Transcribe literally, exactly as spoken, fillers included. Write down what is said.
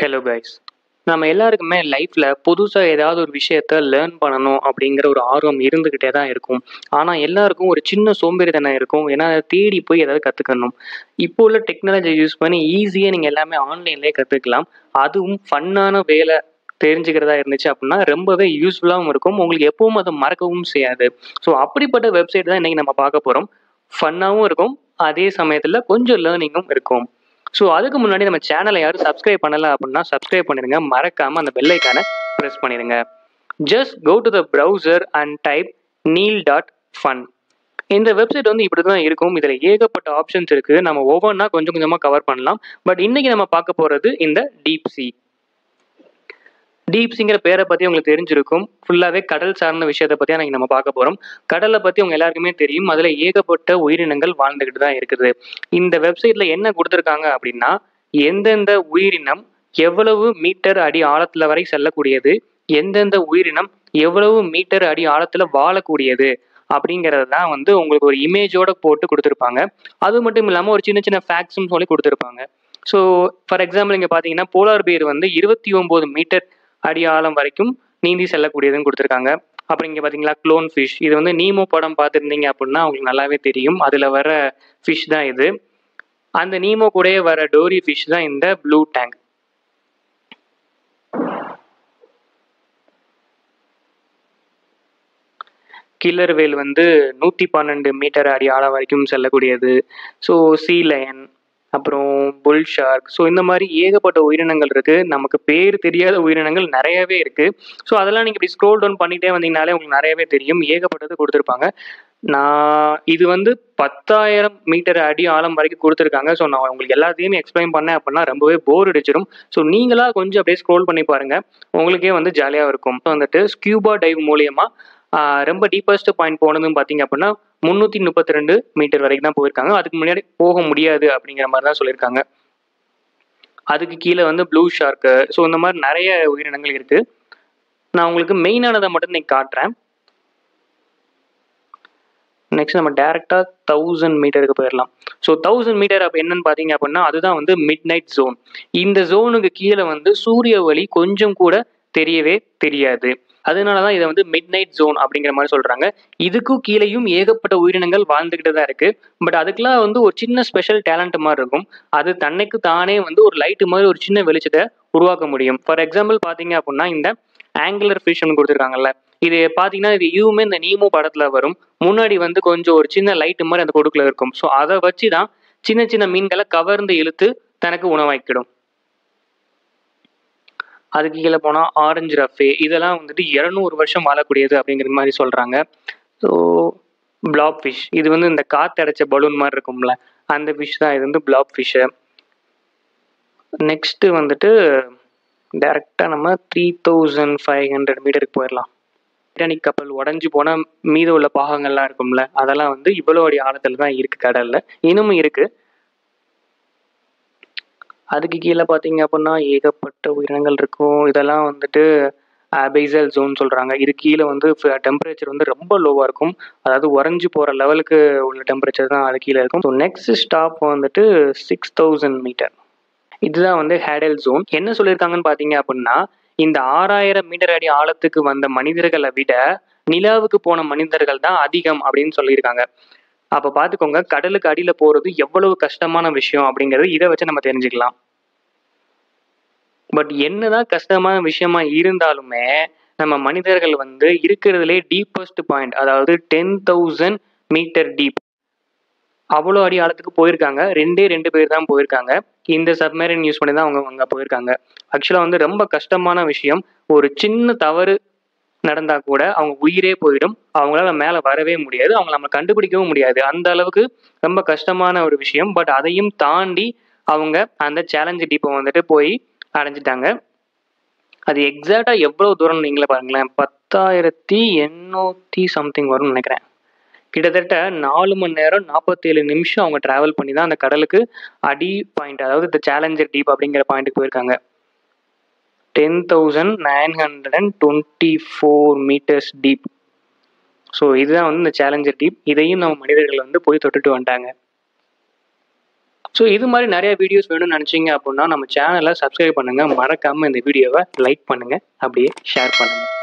Hello guys. நாம எல்லாருக்குமே லைஃப்ல புதுசா ஏதாவது ஒரு விஷயத்தை லேர்ன் பண்ணணும் அப்படிங்கிற ஒரு ஆர்வம் இருந்துகிட்டே தான் இருக்கும். ஆனா எல்லாருக்கும் ஒரு சின்ன சோம்பேறித்தனம் இருக்கும். ஏன்னா அதை தேடி போய் ஏதாவது கத்துக்கணும். இப்போ உள்ள டெக்னாலஜி யூஸ் பண்ணி ஈஸியா நீங்க எல்லாமே ஆன்லைன்லயே கத்துக்கலாம். அதுவும் ஃபன்னான வேலை தெரிஞ்சுக்கிறதா இருந்துச்சு அப்படின்னா ரொம்பவே யூஸ்ஃபுல்லாகவும் இருக்கும். உங்களுக்கு எப்பவும் அதை மறக்கவும் செய்யாது. ஸோ அப்படிப்பட்ட வெப்சைட் தான் இன்னைக்கு நம்ம பார்க்க போறோம். ஃபன்னாகவும் இருக்கும், அதே சமயத்துல கொஞ்சம் லேர்னிங்கும் இருக்கும். ஸோ அதுக்கு முன்னாடி நம்ம சேனலை யாரும் சப்ஸ்கிரைப் பண்ணலை அப்படின்னா சப்ஸ்கிரைப் பண்ணிடுங்க. மறக்காம அந்த பெல் ஐக்கானை ப்ரெஸ் பண்ணிடுங்க. Just go to the browser and type Neal dot fun. இந்த வெப்சைட் வந்து இப்படி தான் இருக்கும். இதில் ஏகப்பட்ட ஆப்ஷன்ஸ் இருக்குது. நம்ம ஒவ்வொன்றா கொஞ்சம் கொஞ்சமாக கவர் பண்ணலாம். பட் இன்றைக்கி நம்ம பார்க்க போகிறது இந்த டீப் சீ. டீப்ஸிங்கிற பேரை பற்றி உங்களுக்கு தெரிஞ்சிருக்கும். ஃபுல்லாகவே கடல் சார்ந்த விஷயத்தை பற்றி நாங்கள் நம்ம பார்க்க போகிறோம். கடலை பற்றி உங்கள் எல்லாருக்குமே தெரியும். அதில் ஏகப்பட்ட உயிரினங்கள் வாழ்ந்துக்கிட்டு தான் இருக்குது. இந்த வெப்சைட்டில் என்ன கொடுத்துருக்காங்க அப்படின்னா எந்தெந்த உயிரினம் எவ்வளவு மீட்டர் அடி ஆழத்தில் வரை செல்லக்கூடியது, எந்தெந்த உயிரினம் எவ்வளவு மீட்டர் அடி ஆழத்தில் வாழக்கூடியது அப்படிங்கிறது தான் வந்து உங்களுக்கு ஒரு இமேஜோட போட்டு கொடுத்துருப்பாங்க. அது மட்டும் இல்லாமல் ஒரு சின்ன சின்ன ஃபேக்ட்ஸும் சொல்லி கொடுத்துருப்பாங்க. ஸோ ஃபார் எக்ஸாம்பிள் இங்கே பார்த்தீங்கன்னா போலார் பீர் வந்து இருபத்தி ஒம்பது மீட்டர் அடி ஆழம் வரைக்கும் நீந்தி செல்லக்கூடியதுன்னு கொடுத்துருக்காங்க. அப்புறம் இங்கே பார்த்தீங்களா க்ளோன் ஃபிஷ். இது வந்து நீமோ படம் பார்த்துருந்தீங்க அப்படின்னா அவங்களுக்கு நல்லாவே தெரியும். அதில் வர ஃபிஷ் தான் இது. அந்த நீமோ கூடயே வர டோரி ஃபிஷ் தான் இந்த ப்ளூ டேங்க். கில்லர் வேல் வந்து நூற்றி பன்னெண்டு மீட்டர் அடி ஆழம் வரைக்கும் செல்லக்கூடியது. ஸோ சீ லயன், அப்புறம் புல் ஷார்க். ஸோ இந்த மாதிரி ஏகப்பட்ட உயிரினங்கள் இருக்குது. நமக்கு பேர் தெரியாத உயிரினங்கள் நிறையவே இருக்குது. ஸோ அதெல்லாம் நீங்கள் இப்படி ஸ்க்ரோல் டவுன் பண்ணிகிட்டே வந்தீங்கனாலே உங்களுக்கு நிறையவே தெரியும். ஏகப்பட்டது கொடுத்துருப்பாங்க. நான் இது வந்து பத்தாயிரம் மீட்டர் அடி ஆழம் வரைக்கும் கொடுத்துருக்காங்க. ஸோ நான் உங்களுக்கு எல்லாத்தையுமே எக்ஸ்பிளைன் பண்ணேன் அப்படின்னா ரொம்பவே போர் அடிச்சிடும். ஸோ நீங்களாக கொஞ்சம் அப்படியே ஸ்க்ரோல் பண்ணி பாருங்கள், உங்களுக்கே வந்து ஜாலியாக இருக்கும். வந்துட்டு ஸ்கியூபா டைவ் மூலியமா ரொம்ப டீப்பஸ்ட் பாயிண்ட் போனதுன்னு பார்த்தீங்க அப்படின்னா முந்நூற்றி முப்பத்தி ரெண்டு மீட்டர் வரைக்கும் தான் போயிருக்காங்க. அதுக்கு முன்னாடி போக முடியாது அப்படிங்கிற மாதிரி தான் சொல்லியிருக்காங்க. அதுக்கு கீழே வந்து ப்ளூ ஷார்க்கு. ஸோ இந்த மாதிரி நிறைய உயிரினங்கள் இருக்குது. நான் உங்களுக்கு மெயினானதை மட்டும் இன்னைக்கு காட்டுறேன். நெக்ஸ்ட் நம்ம டேரெக்டாக தௌசண்ட் மீட்டருக்கு போயிடலாம். ஸோ தௌசண்ட் மீட்டர் அப்போ என்னன்னு பார்த்தீங்க அப்படின்னா அதுதான் வந்து மிட் நைட் ஜோன். இந்த ஜோனுக்கு கீழே வந்து சூரிய ஒளி கொஞ்சம் கூட தெரியவே தெரியாது. அதனால தான் இதை வந்து மிட் நைட் ஜோன் அப்படிங்கிற மாதிரி சொல்கிறாங்க. இதுக்கும் கீழேயும் ஏகப்பட்ட உயிரினங்கள் வாழ்ந்துக்கிட்டு தான் இருக்குது. பட் அதுக்கெலாம் வந்து ஒரு சின்ன ஸ்பெஷல் டேலண்ட் மாதிரி இருக்கும். அது தன்னைக்கு தானே வந்து ஒரு லைட்டு மாதிரி ஒரு சின்ன வெளிச்சத்தை உருவாக்க முடியும். ஃபார் எக்ஸாம்பிள் பார்த்தீங்க அப்படின்னா இந்த ஆங்குலர் ஃபிஷ்னு கொடுத்துருக்காங்கல்ல, இது பார்த்தீங்கன்னா இது இதுவுமே இந்த நீமோ படத்தில் வரும். முன்னாடி வந்து கொஞ்சம் ஒரு சின்ன லைட்டு மாதிரி அந்த கொடுக்குல இருக்கும். ஸோ அதை வச்சு தான் சின்ன சின்ன மீன்களை கவர்ந்து இழுத்து தனக்கு உணவாக்கிடும். அதுக்கு கீழே போனால் ஆரஞ்சு ரஃபே. இதெல்லாம் வந்துட்டு இரநூறு வருஷம் வாழக்கூடியது அப்படிங்கிற மாதிரி சொல்கிறாங்க. ஸோ பிளாப் ஃபிஷ், இது வந்து இந்த காற்றடைச்ச பலூன் மாதிரி இருக்கும்ல அந்த ஃபிஷ் தான் இது வந்து பிளாப் ஃபிஷ்ஷு. நெக்ஸ்ட்டு வந்துட்டு டேரெக்டாக நம்ம த்ரீ தௌசண்ட் ஃபைவ் ஹண்ட்ரட் மீட்டருக்கு போயிடலாம். டைட்டானிக் கப்பல் உடஞ்சி போனால் மீத உள்ள பாகங்கள்லாம் இருக்கும்ல அதெல்லாம் வந்து இவ்வளோ அடி ஆழத்தில் தான் இருக்குது கடலில், இன்னமும் இருக்குது. அதுக்கு கீழே பார்த்தீங்க அப்படின்னா ஏகப்பட்ட உயிரினங்கள் இருக்கும். இதெல்லாம் வந்துட்டு அபேசல் ஜோன் சொல்கிறாங்க. இது கீழே வந்து டெம்பரேச்சர் வந்து ரொம்ப லோவாக இருக்கும். அதாவது உறைஞ்சி போகிற லெவலுக்கு உள்ள டெம்பரேச்சர் தான் அது கீழே இருக்கும். ஸோ நெக்ஸ்ட் ஸ்டாப் வந்துட்டு சிக்ஸ் தௌசண்ட் மீட்டர். இதுதான் வந்து ஹேடல் ஜோன். என்ன சொல்லியிருக்காங்கன்னு பார்த்தீங்க அப்படின்னா இந்த ஆறாயிரம் மீட்டர் அடி ஆழத்துக்கு வந்த மனிதர்களை விட நிலாவுக்கு போன மனிதர்கள் தான் அதிகம் அப்படின்னு சொல்லியிருக்காங்க. அப்போ பார்த்துக்கோங்க கடலுக்கு அடியில் போகிறது எவ்வளவு கஷ்டமான விஷயம் அப்படிங்கிறது இதை வச்சு நம்ம தெரிஞ்சுக்கலாம். பட் என்னதான் கஷ்டமான விஷயமா இருந்தாலுமே நம்ம மனிதர்கள் வந்து இருக்கிறதுலே டீப்பஸ்ட் பாயிண்ட், அதாவது டென் தௌசண்ட் மீட்டர் டீப், அவ்வளோ அடி ஆழத்துக்கு போயிருக்காங்க. ரெண்டே ரெண்டு பேர் தான் போயிருக்காங்க. இந்த சப்மரீன் யூஸ் பண்ணி தான் அவங்க அங்கே போயிருக்காங்க. ஆக்சுவலாக வந்து ரொம்ப கஷ்டமான விஷயம். ஒரு சின்ன தவறு நடந்தா கூட அவங்க உயிரே போயிடும். அவங்களால மேலே வரவே முடியாது. அவங்க நம்ம கண்டுபிடிக்கவும் முடியாது. அந்த அளவுக்கு ரொம்ப கஷ்டமான ஒரு விஷயம். பட் அதையும் தாண்டி அவங்க அந்த சேலஞ்சர் டீப்பை வந்துட்டு போய் அடைஞ்சிட்டாங்க. அது எக்ஸாக்டா எவ்வளவு தூரம் நீங்களே பாருங்களேன். பத்தாயிரத்தி எண்ணூத்தி சம்திங் வரும்னு நினைக்கிறேன். கிட்டத்தட்ட நாலு மணி நேரம் நாற்பத்தி ஏழு நிமிஷம் அவங்க டிராவல் பண்ணி தான் அந்த கடலுக்கு அடி பாயிண்ட், அதாவது இந்த சேலஞ்சர் டீப் அப்படிங்கிற பாயிண்ட்டுக்கு போயிருக்காங்க. Ten thousand nine hundred and twenty four meters deep. So இதுதான் வந்து இந்த சேலஞ்சர் டீப். இதையும் நம்ம மனிதர்கள் வந்து போய் தொட்டுட்டு வந்துட்டாங்க. So if you want to see videos like this, subscribe to our channel, like this video, share it.